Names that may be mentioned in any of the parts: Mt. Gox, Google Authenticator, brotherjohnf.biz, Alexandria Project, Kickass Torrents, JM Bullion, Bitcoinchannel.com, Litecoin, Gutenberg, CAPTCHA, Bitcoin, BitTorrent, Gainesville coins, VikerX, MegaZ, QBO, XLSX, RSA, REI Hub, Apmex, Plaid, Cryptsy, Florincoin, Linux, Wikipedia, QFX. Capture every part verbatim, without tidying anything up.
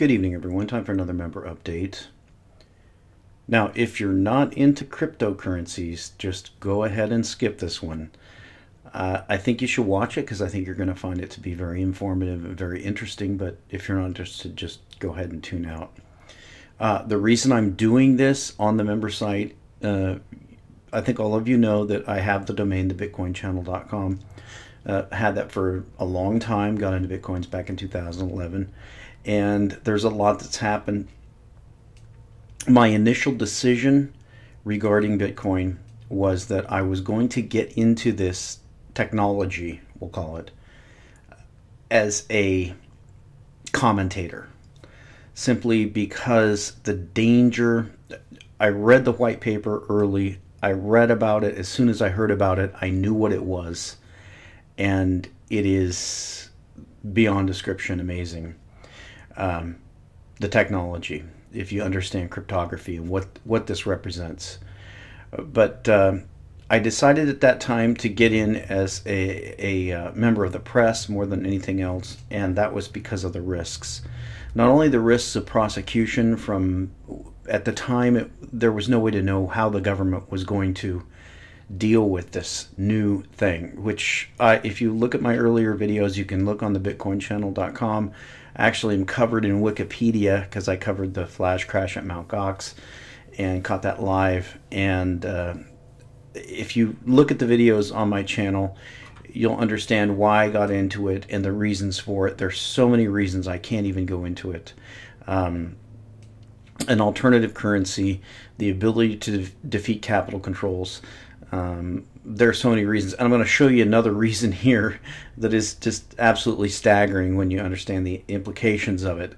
Good evening, everyone. Time for another member update. Now, if you're not into cryptocurrencies, just go ahead and skip this one. Uh, I think you should watch it because I think you're going to find it to be very informative and very interesting, but if you're not interested, just go ahead and tune out. Uh, the reason I'm doing this on the member site, uh, I think all of you know that I have the domain, the Bitcoin channel dot com. Uh, had that for a long time, got into Bitcoins back in two thousand eleven, and there's a lot that's happened. My initial decision regarding Bitcoin was that I was going to get into this technology, we'll call it, as a commentator, simply because the danger, I read the white paper early, I read about it, as soon as I heard about it, I knew what it was, and it is beyond description amazing, um, the technology, if you understand cryptography and what, what this represents. But uh, I decided at that time to get in as a, a uh, member of the press more than anything else, and that was because of the risks. Not only the risks of prosecution from, at the time, it, there was no way to know how the government was going to deal with this new thing, which uh, if you look at my earlier videos, you can look on the Bitcoin channel dot com. Actually, I'm covered in Wikipedia because I covered the flash crash at Mount Gox and caught that live. And uh, if you look at the videos on my channel, you'll understand why I got into it and the reasons for it. There's so many reasons I can't even go into it. Um, an alternative currency, the ability to de defeat capital controls. Um, there are so many reasons. And I'm going to show you another reason here that is just absolutely staggering when you understand the implications of it.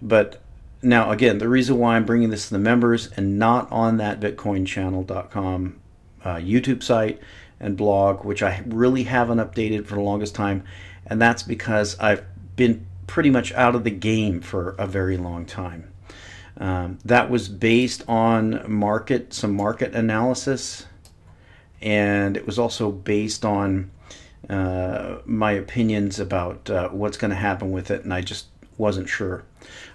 But now, again, the reason why I'm bringing this to the members and not on that Bitcoin channel dot com uh, YouTube site and blog, which I really haven't updated for the longest time, and that's because I've been pretty much out of the game for a very long time. Um, that was based on market, some market analysis, and it was also based on uh, my opinions about uh, what's going to happen with it, and I just wasn't sure.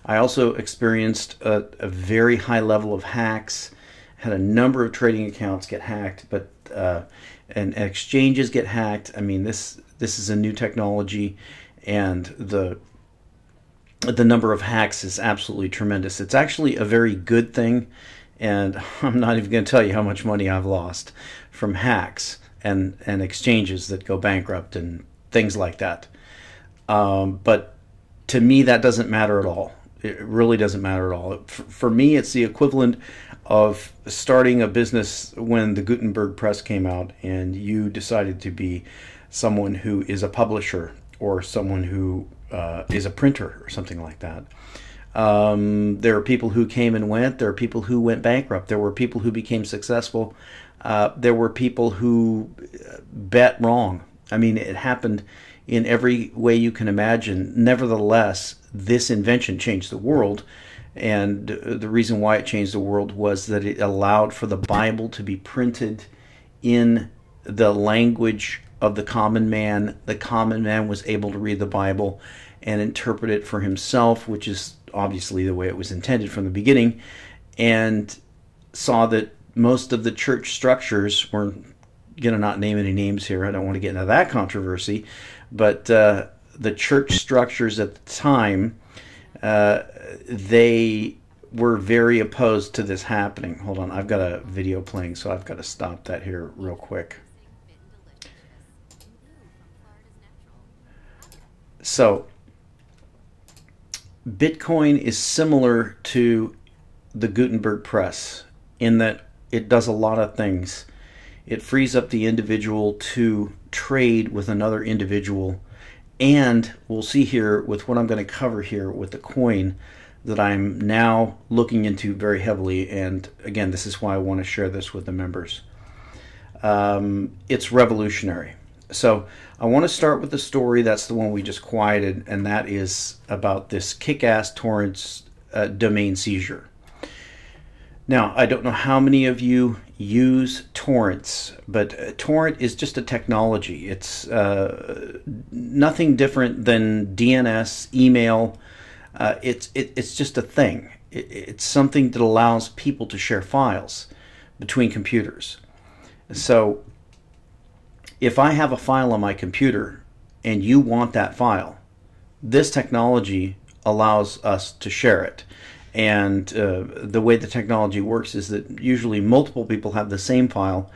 I also experienced a, a very high level of hacks, had a number of trading accounts get hacked, but uh, and exchanges get hacked. I mean, this this is a new technology, and the the number of hacks is absolutely tremendous. It's actually a very good thing, and I'm not even going to tell you how much money I've lost from hacks and and exchanges that go bankrupt and things like that. Um, but to me, that doesn't matter at all. It really doesn't matter at all. For, for me, it's the equivalent of starting a business when the Gutenberg Press came out and you decided to be someone who is a publisher or someone who uh, is a printer or something like that. Um, there are people who came and went. There are people who went bankrupt. There were people who became successful. Uh, there were people who bet wrong. I mean, it happened in every way you can imagine. Nevertheless, this invention changed the world, and the reason why it changed the world was that it allowed for the Bible to be printed in the language of the common man. The common man was able to read the Bible and interpret it for himself, which is obviously the way it was intended from the beginning, and saw that most of the church structures were gonna not name any names here. I don't want to get into that controversy, but uh, the church structures at the time, uh, they were very opposed to this happening. Hold on, I've got a video playing, so I've got to stop that here real quick. So Bitcoin is similar to the Gutenberg Press in that it does a lot of things. It frees up the individual to trade with another individual, and we'll see here with what I'm going to cover here with the coin that I'm now looking into very heavily, and again, this is why I want to share this with the members. Um, it's revolutionary. So I want to start with the story. That's the one we just quieted, and that is about this Kickass Torrents uh, domain seizure. Now, I don't know how many of you use torrents, but a torrent is just a technology. It's uh, nothing different than D N S, email, Uh, it's it, it's just a thing. It, it's something that allows people to share files between computers. So if I have a file on my computer and you want that file, this technology allows us to share it. And uh, the way the technology works is that usually multiple people have the same file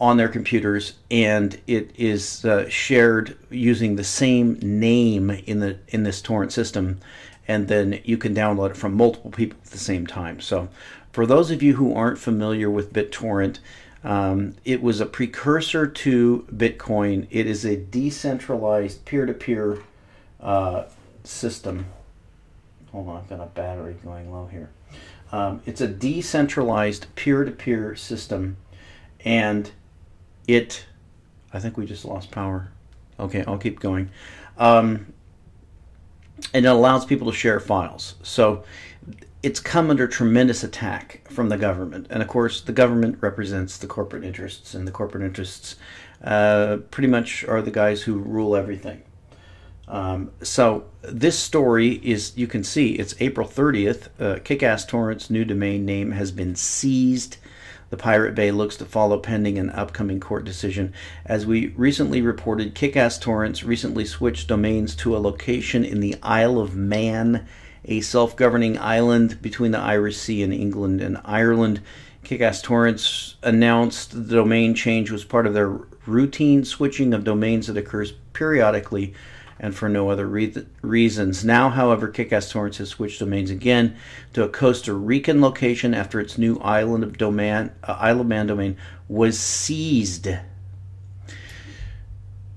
on their computers, and it is uh, shared using the same name in the in this torrent system, and then you can download it from multiple people at the same time. So for those of you who aren't familiar with BitTorrent, um, it was a precursor to Bitcoin. It is a decentralized peer-to-peer uh, system. Hold on, I've got a battery going low here. Um, it's a decentralized peer-to-peer system, and it, I think we just lost power. Okay, I'll keep going. Um, and it allows people to share files. So it's come under tremendous attack from the government. And of course, the government represents the corporate interests, and the corporate interests uh, pretty much are the guys who rule everything. Um, so this story is, you can see, it's April thirtieth. Uh, Kickass Torrents' new domain name has been seized. The Pirate Bay looks to follow pending an upcoming court decision. As we recently reported, Kickass Torrents recently switched domains to a location in the Isle of Man, a self-governing island between the Irish Sea and England and Ireland. Kickass Torrents announced the domain change was part of their routine switching of domains that occurs periodically and for no other re reasons. Now, however, Kickass Torrents has switched domains again to a Costa Rican location after its new island of domain, uh, Isle of Man domain was seized.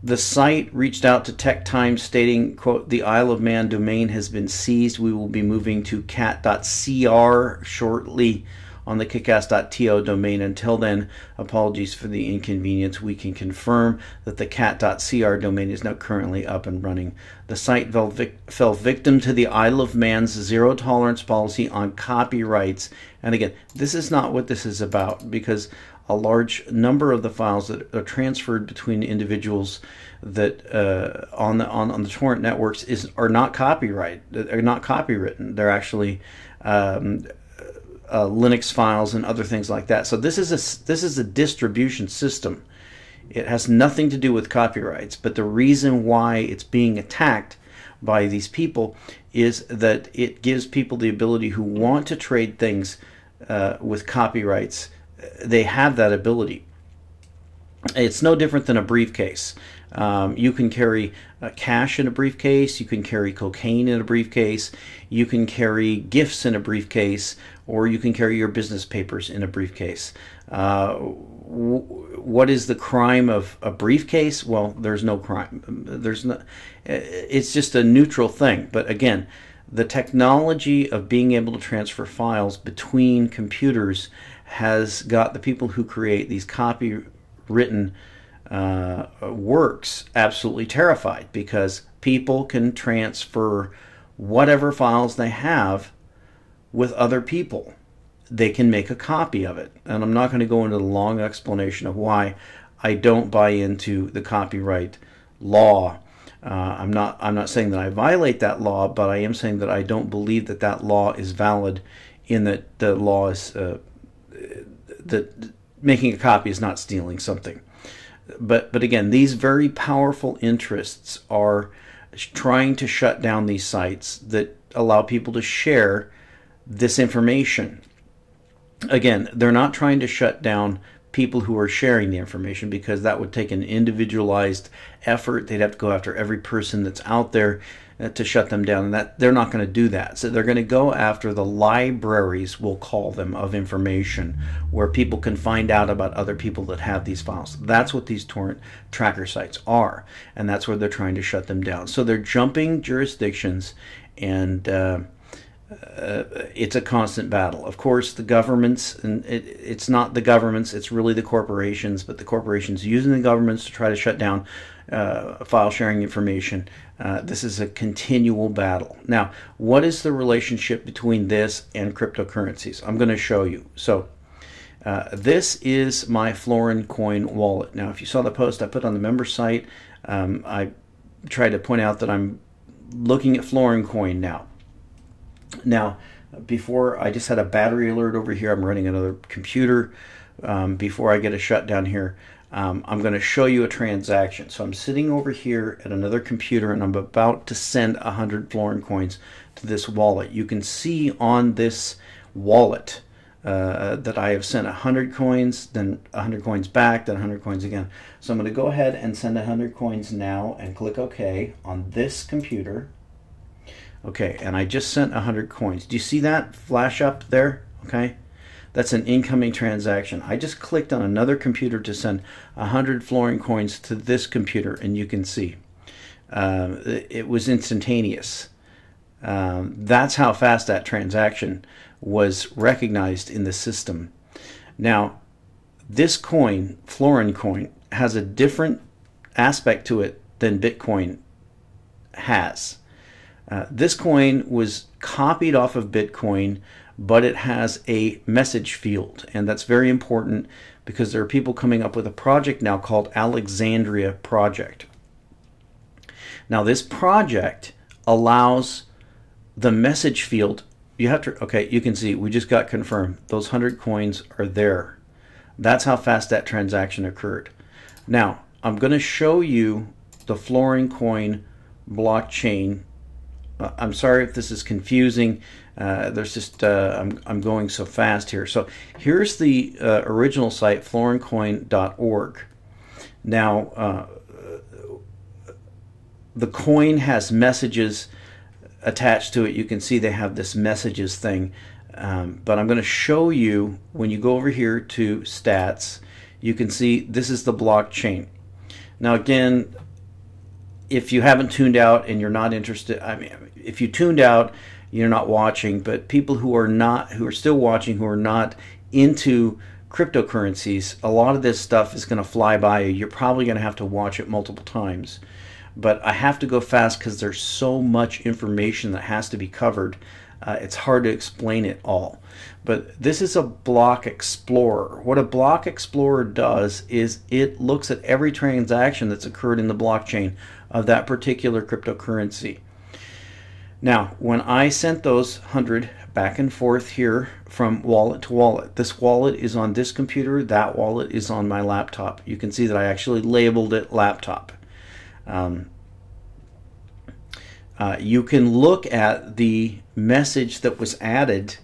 The site reached out to Tech Times stating, quote, "The Isle of Man domain has been seized. We will be moving to cat dot C R shortly on the kickass dot T O domain. Until then, apologies for the inconvenience. We can confirm that the cat dot C R domain is now currently up and running. The site fell, vic fell victim to the Isle of Man's zero tolerance policy on copyrights." And again, this is not what this is about, because a large number of the files that are transferred between individuals that uh, on the on, on the torrent networks is are not copyright, are not copywritten. They're actually um, Uh, Linux files and other things like that. So this is a this is a distribution system. It has nothing to do with copyrights, but the reason why it's being attacked by these people is that it gives people the ability who want to trade things uh, with copyrights. They have that ability. It's no different than a briefcase. Um, you can carry uh, cash in a briefcase, you can carry cocaine in a briefcase, you can carry gifts in a briefcase, or you can carry your business papers in a briefcase. Uh, w what is the crime of a briefcase? Well, there's no crime. There's no, it's just a neutral thing. But again, the technology of being able to transfer files between computers has got the people who create these copywritten Uh, works absolutely terrified, because people can transfer whatever files they have with other people. They can make a copy of it. And I'm not going to go into the long explanation of why I don't buy into the copyright law. Uh, I'm not I'm not saying that I violate that law, but I am saying that I don't believe that that law is valid, in that the law is uh, that making a copy is not stealing something. But, but again, these very powerful interests are trying to shut down these sites that allow people to share this information. Again, they're not trying to shut down people who are sharing the information, because that would take an individualized effort. They'd have to go after every person that's out there to shut them down, and that they're not going to do that. So they're going to go after the libraries, we'll call them, of information, where people can find out about other people that have these files. That's what these torrent tracker sites are, and that's where they're trying to shut them down. So they're jumping jurisdictions, and uh, uh, it's a constant battle. Of course, the governments, and it, it's not the governments, it's really the corporations, but the corporations using the governments to try to shut down Uh, file sharing information. Uh, this is a continual battle. Now, what is the relationship between this and cryptocurrencies? I'm going to show you. So uh, this is my Florincoin wallet. Now, if you saw the post I put on the member site, um, I tried to point out that I'm looking at Florincoin now. Now, before I just had a battery alert over here. I'm running another computer. Um, before I get a shutdown here, um, I'm going to show you a transaction. So I'm sitting over here at another computer, and I'm about to send one hundred Florin coins to this wallet. You can see on this wallet uh, that I have sent one hundred coins, then one hundred coins back, then one hundred coins again. So I'm going to go ahead and send one hundred coins now and click OK on this computer. Okay, and I just sent one hundred coins. Do you see that flash up there? Okay, that's an incoming transaction. I just clicked on another computer to send one hundred Florin coins to this computer, and you can see uh, it was instantaneous. Um, that's how fast that transaction was recognized in the system. Now, this coin, Florincoin, has a different aspect to it than Bitcoin has. Uh, this coin was copied off of Bitcoin, but it has a message field, and that's very important because there are people coming up with a project now called Alexandria Project. Now, this project allows the message field. You have to, okay, you can see we just got confirmed. Those one hundred coins are there. That's how fast that transaction occurred. Now, I'm going to show you the Florincoin blockchain. I'm sorry if this is confusing. Uh, there's just uh, I'm, I'm going so fast here. So here's the uh, original site, florincoin dot org. Now uh, the coin has messages attached to it. You can see they have this messages thing. Um, but I'm going to show you when you go over here to stats. You can see this is the blockchain. Now again, if you haven't tuned out and you're not interested, I mean, if you tuned out, you're not watching, but people who are not, who are still watching, who are not into cryptocurrencies, a lot of this stuff is going to fly by you. You're probably going to have to watch it multiple times. But I have to go fast because there's so much information that has to be covered. Uh, it's hard to explain it all. But this is a block explorer. What a block explorer does is it looks at every transaction that's occurred in the blockchain of that particular cryptocurrency. Now, when I sent those one hundred back and forth here from wallet to wallet, this wallet is on this computer, that wallet is on my laptop. You can see that I actually labeled it laptop. Um, uh, you can look at the message that was added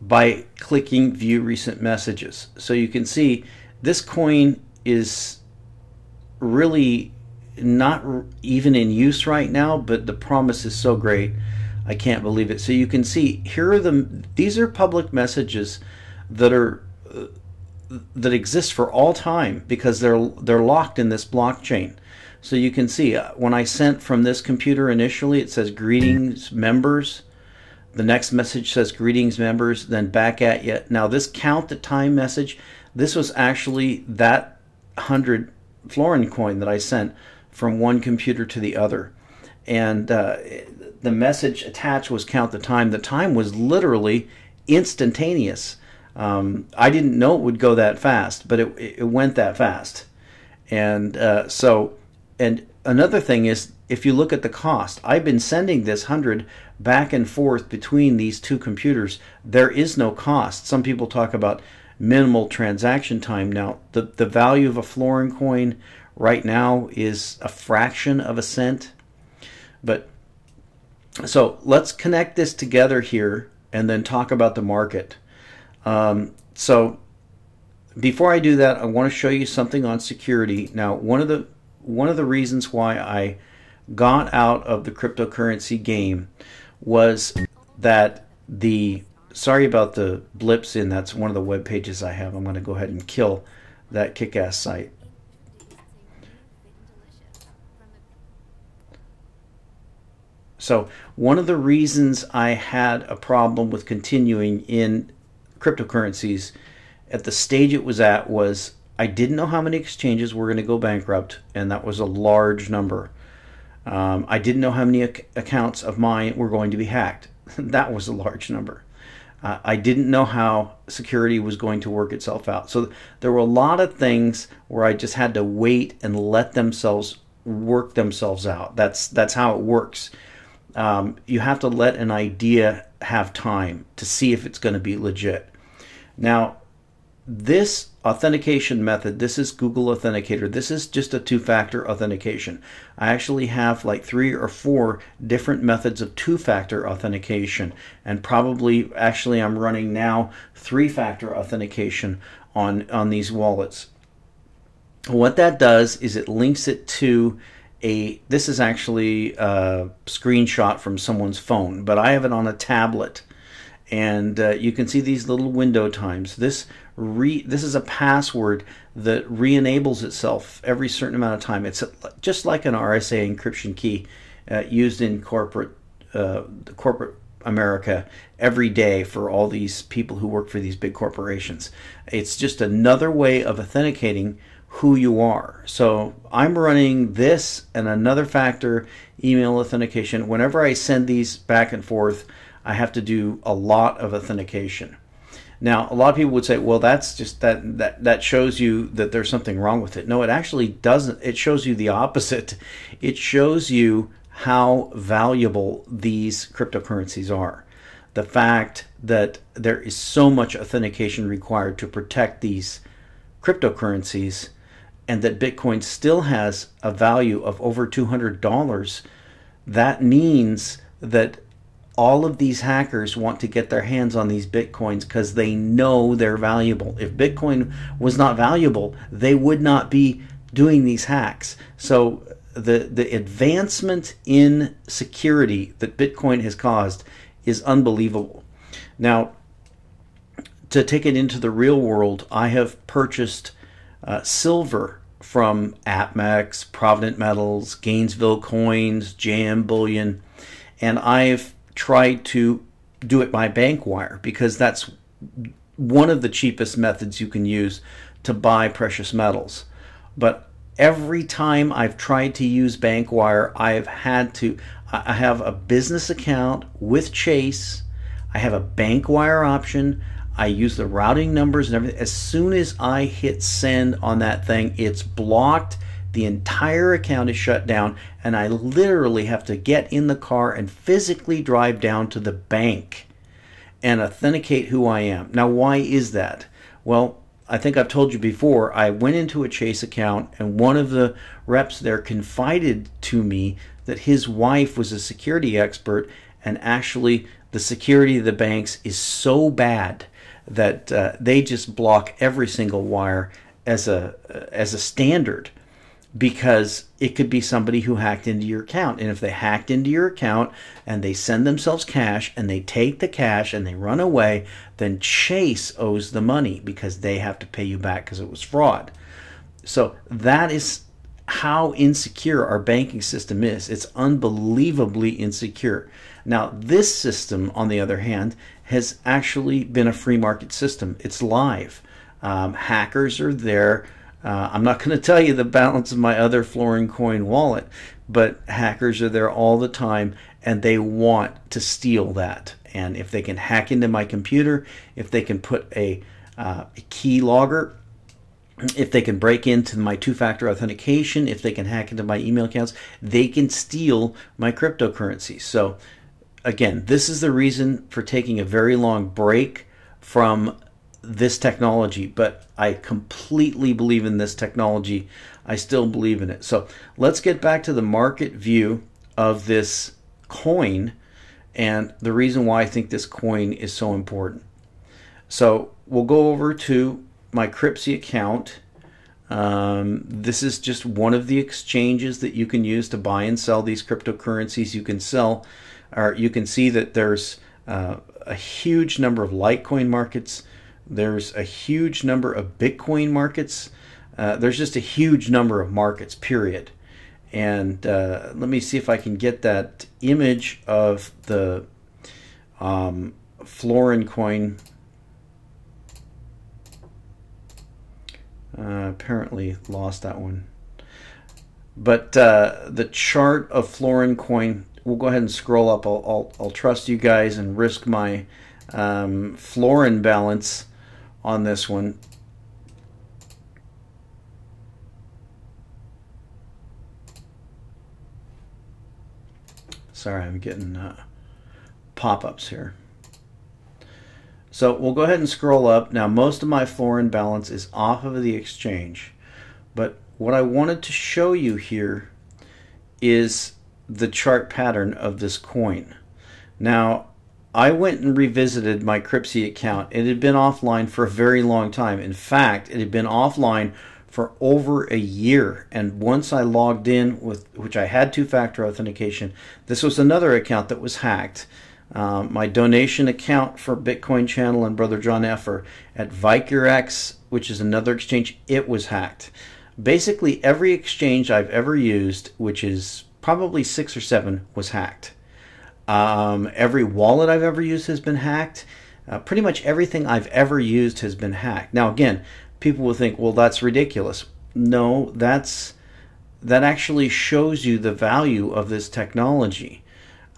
by clicking View Recent Messages. So you can see this coin is really not even in use right now, but the promise is so great, I can't believe it. So you can see here are the, these are public messages that are uh, that exist for all time because they're they're locked in this blockchain. So you can see uh, when I sent from this computer initially, it says greetings members. The next message says greetings members, then back at you. Now this count the time message, this was actually that one hundred Florin coin that I sent from one computer to the other, and uh, the message attached was count the time. The time was literally instantaneous. Um, I didn't know it would go that fast, but it, it went that fast. And uh, so, and another thing is, if you look at the cost, I've been sending this hundred back and forth between these two computers. There is no cost. Some people talk about minimal transaction time. Now, the the value of a Florin coin right now is a fraction of a cent. But so let's connect this together here and then talk about the market. Um, so before I do that, I want to show you something on security. Now, one of the one of the reasons why I got out of the cryptocurrency game was that the sorry about the blips in. That's one of the web pages I have. I'm going to go ahead and kill that Kickass site. So one of the reasons I had a problem with continuing in cryptocurrencies at the stage it was at was I didn't know how many exchanges were going to go bankrupt, and that was a large number. Um, I didn't know how many ac accounts of mine were going to be hacked. That was a large number. Uh, I didn't know how security was going to work itself out. So there were a lot of things where I just had to wait and let themselves work themselves out. That's, that's how it works. um, you have to let an idea have time to see if it's going to be legit. Now, this authentication method, this is Google Authenticator. This is just a two-factor authentication. I actually have like three or four different methods of two-factor authentication, and probably actually I'm running now three-factor authentication on, on these wallets. What that does is it links it to a, this is actually a screenshot from someone's phone, but I have it on a tablet. And uh, you can see these little window times. This re this is a password that re-enables itself every certain amount of time. It's just like an R S A encryption key uh, used in corporate uh, corporate America every day for all these people who work for these big corporations. It's just another way of authenticating who you are. So I'm running this and another factor email authentication. Whenever I send these back and forth, I have to do a lot of authentication. Now, a lot of people would say, well, that's just that that that shows you that there's something wrong with it. No, it actually doesn't. It shows you the opposite. It shows you how valuable these cryptocurrencies are. The fact that there is so much authentication required to protect these cryptocurrencies, and that Bitcoin still has a value of over two hundred dollars, that means that all of these hackers want to get their hands on these Bitcoins because they know they're valuable. If Bitcoin was not valuable, they would not be doing these hacks. So the, the advancement in security that Bitcoin has caused is unbelievable. Now, to take it into the real world, I have purchased uh, silver from Apmex, Provident Metals, Gainesville Coins, J M Bullion, and I've tried to do it by bank wire because that's one of the cheapest methods you can use to buy precious metals. But every time I've tried to use bank wire, I've had to, I have a business account with Chase, I have a bank wire option, I use the routing numbers and everything. As soon as I hit send on that thing, it's blocked. The entire account is shut down, and I literally have to get in the car and physically drive down to the bank and authenticate who I am. Now, why is that? Well, I think I've told you before, I went into a Chase account, and one of the reps there confided to me that his wife was a security expert, and actually the security of the banks is so bad that uh, they just block every single wire as a, as a standard, because it could be somebody who hacked into your account. And if they hacked into your account and they send themselves cash and they take the cash and they run away, then Chase owes the money because they have to pay you back because it was fraud. So that is how insecure our banking system is. It's unbelievably insecure. Now, this system, on the other hand, has actually been a free market system. It's live. Um, hackers are there. Uh, I'm not going to tell you the balance of my other Florincoin wallet, but hackers are there all the time, and they want to steal that. And if they can hack into my computer, if they can put a, uh, a key logger, if they can break into my two-factor authentication, if they can hack into my email accounts, they can steal my cryptocurrency. So, again, this is the reason for taking a very long break from this technology, but I completely believe in this technology. I still believe in it. So let's get back to the market view of this coin and the reason why I think this coin is so important. So we'll go over to my Cryptsy account. Um, this is just one of the exchanges that you can use to buy and sell these cryptocurrencies. You can sell, or you can see that there's uh, a huge number of Litecoin markets. There's a huge number of Bitcoin markets. Uh, there's just a huge number of markets, period. And uh, let me see if I can get that image of the um, Florincoin. Uh, apparently lost that one. But uh, the chart of Florincoin, we'll go ahead and scroll up. I'll, I'll, I'll trust you guys and risk my um, florin balance on this one. Sorry, I'm getting uh, pop-ups here. So we'll go ahead and scroll up. Now, most of my florin balance is off of the exchange, but what I wanted to show you here is the chart pattern of this coin. Now, I went and revisited my Cryptsy account. It had been offline for a very long time. In fact, it had been offline for over a year. And once I logged in, with which I had two-factor authentication, this was another account that was hacked. Um, my donation account for Bitcoin Channel and BrotherJohnF are at VikerX, which is another exchange. It was hacked. Basically, every exchange I've ever used, which is probably six or seven, was hacked. Um, every wallet I've ever used has been hacked. Uh, pretty much everything I've ever used has been hacked. Now, again, people will think, well, that's ridiculous. No, that's that actually shows you the value of this technology,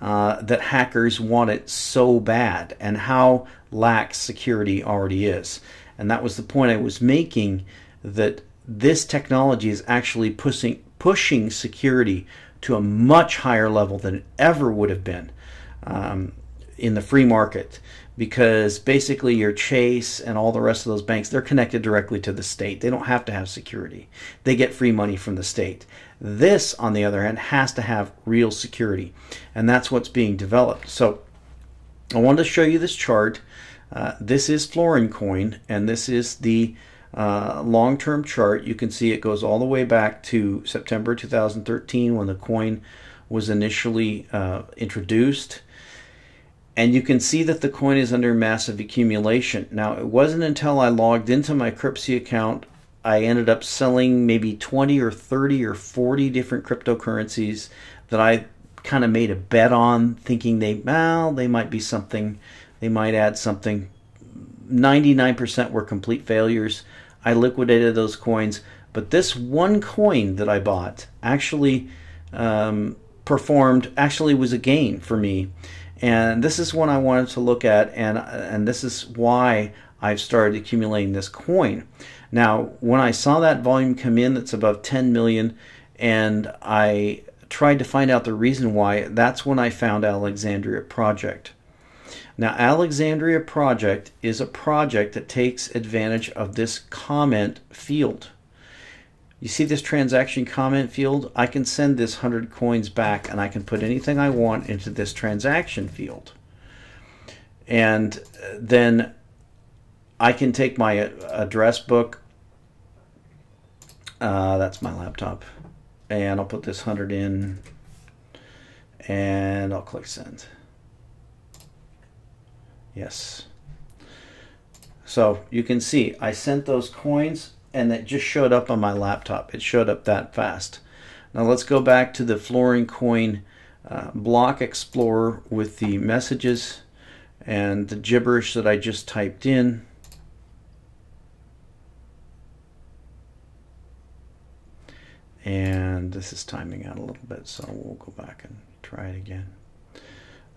uh, that hackers want it so bad, and how lax security already is. And that was the point I was making, that this technology is actually pushing pushing security to a much higher level than it ever would have been um, in the free market, because basically your Chase and all the rest of those banks, they're connected directly to the state. They don't have to have security. They get free money from the state. This, on the other hand, has to have real security, and that's what's being developed. So I wanted to show you this chart. Uh, this is Florincoin, and this is the Uh, long-term chart. You can see it goes all the way back to September two thousand thirteen, when the coin was initially uh, introduced, and you can see that the coin is under massive accumulation. Now, it wasn't until I logged into my Cryptsy account, I ended up selling maybe twenty or thirty or forty different cryptocurrencies that I kind of made a bet on, thinking they well they might be something, they might add something. Ninety-nine percent were complete failures. I liquidated those coins, but this one coin that I bought actually um, performed, actually was a gain for me. And this is one I wanted to look at, and, and this is why I've started accumulating this coin. Now, when I saw that volume come in, that's above ten million, and I tried to find out the reason why, that's when I found Alexandria Project. Now, Alexandria Project is a project that takes advantage of this comment field. You see this transaction comment field? I can send this one hundred coins back, and I can put anything I want into this transaction field. And then I can take my address book. Uh, that's my laptop. And I'll put this one hundred in, and I'll click send. Yes. So you can see I sent those coins, and that just showed up on my laptop. It showed up that fast. Now let's go back to the Florincoin uh, block explorer with the messages and the gibberish that I just typed in. And this is timing out a little bit, so we'll go back and try it again.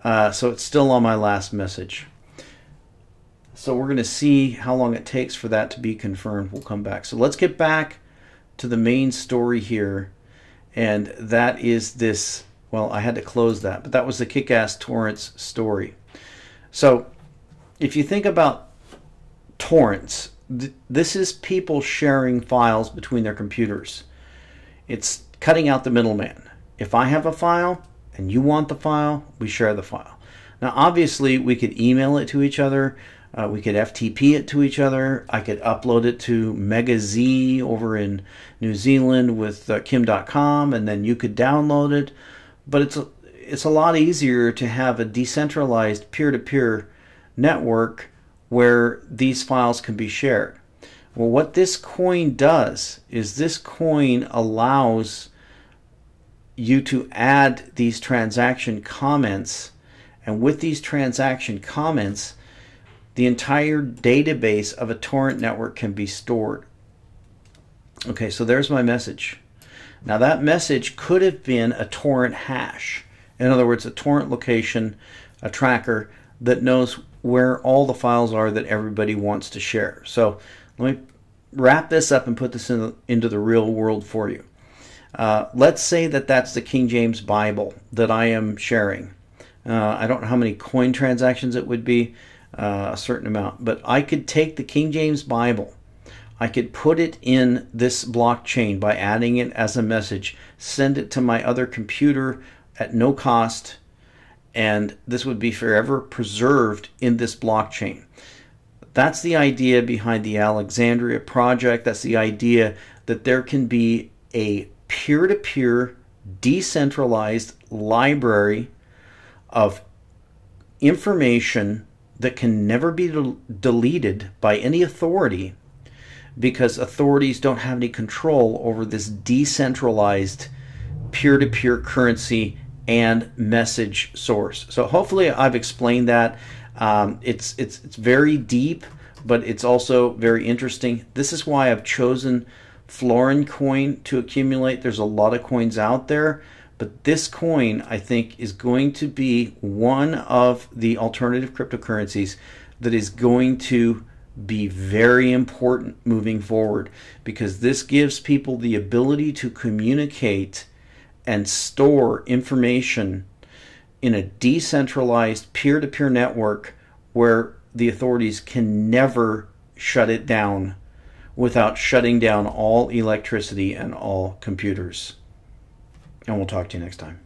Uh, so it's still on my last message. So we're going to see how long it takes for that to be confirmed. We'll come back. So let's get back to the main story here. And that is this, well, I had to close that, but that was the Kickass Torrents story. So if you think about torrents, th this is people sharing files between their computers. It's cutting out the middleman. If I have a file and you want the file, we share the file. Now, obviously, we could email it to each other. Uh, we could F T P it to each other. I could upload it to MegaZ over in New Zealand with uh, Kim dot com, and then you could download it. But it's a, it's a lot easier to have a decentralized peer-to-peer network where these files can be shared. Well, what this coin does is this coin allows you to add these transaction comments, and with these transaction comments, the entire database of a torrent network can be stored. Okay, so there's my message. Now, that message could have been a torrent hash. In other words, a torrent location, a tracker that knows where all the files are that everybody wants to share. So let me wrap this up and put this in, into the real world for you. Uh, let's say that that's the King James Bible that I am sharing. Uh, I don't know how many coin transactions it would be, uh, a certain amount, but I could take the King James Bible, I could put it in this blockchain by adding it as a message, send it to my other computer at no cost, and this would be forever preserved in this blockchain. That's the idea behind the Alexandria Project. That's the idea that there can be a peer-to-peer, decentralized library of information that can never be del- deleted by any authority, because authorities don't have any control over this decentralized peer-to-peer currency and message source. So hopefully I've explained that. Um, it's, it's, it's very deep, but it's also very interesting. This is why I've chosen Florincoin to accumulate. There's a lot of coins out there, but this coin, I think, is going to be one of the alternative cryptocurrencies that is going to be very important moving forward, because this gives people the ability to communicate and store information in a decentralized peer-to-peer network where the authorities can never shut it down without shutting down all electricity and all computers. And we'll talk to you next time.